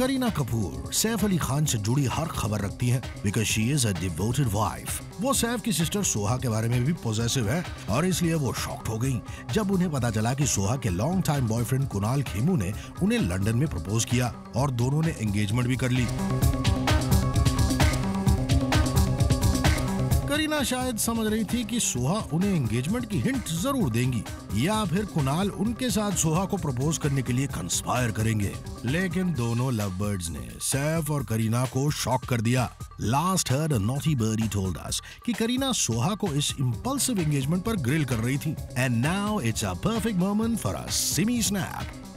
करीना कपूर सैफ अली खान से जुड़ी हर खबर रखती है because she is a devoted wife. वो सैफ की सिस्टर सोहा के बारे में भी पॉजेसिव है और इसलिए वो शॉक्ड हो गई जब उन्हें पता चला कि सोहा के long time boyfriend Kunal Khemu ने उन्हें लंदन में प्रपोज किया और दोनों ने एंगेजमेंट भी कर ली। करीना शायद समझ रही थी कि सोहा उन्हें एंगेजमेंट की हिंट जरूर देंगी या फिर कुनाल उनके साथ सोहा को प्रपोज करने के लिए कंस्पायर करेंगे, लेकिन दोनों लव बर्ड्स ने सैफ और करीना को शॉक कर दिया। Last heard a naughty bird told us कि करीना सोहा को इस इम्पल्सिव एंगेजमेंट पर ग्रिल कर रही थी। And now it's a perfect moment for a Simi snap.